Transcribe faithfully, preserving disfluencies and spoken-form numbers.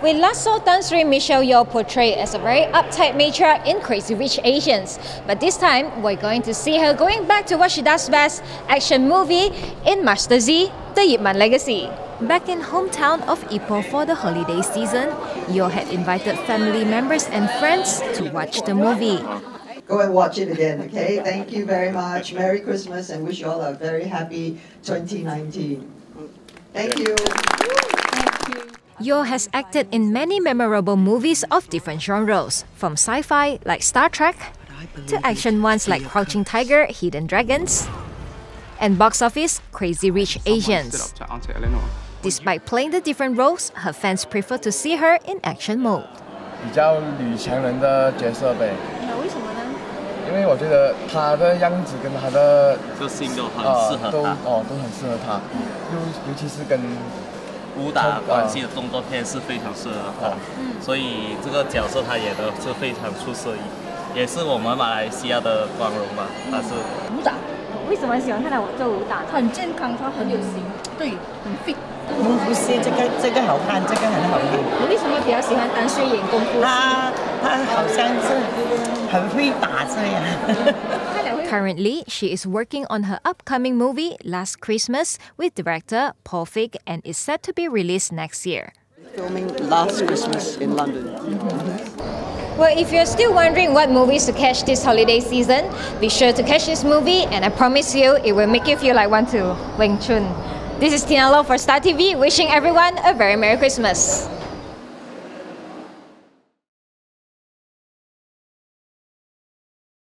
We last saw Tan Sri Michelle Yeoh portrayed as a very uptight matriarch in Crazy Rich Asians. But this time, we're going to see her going back to what she does best, action movie, in Master Z, The Yip Man Legacy. Back in hometown of Ipoh for the holiday season, Yeoh had invited family members and friends to watch the movie. Go and watch it again, okay? Thank you very much. Merry Christmas and wish you all a very happy twenty nineteen. Thank you. Yeoh has acted in many memorable movies of different genres, from sci-fi like Star Trek to action ones like Crouching Tiger, Hidden Dragons, and box office Crazy Rich Asians. Despite playing the different roles, her fans prefer to see her in action mode. Currently, she is working on her upcoming movie Last Christmas with director Paul Fick and is set to be released next year. Filming Last Christmas in London. Well, if you're still wondering what movies to catch this holiday season, be sure to catch this movie and I promise you it will make you feel like one too. Weng Chun. This is Tina Long for Star T V, wishing everyone a very Merry Christmas.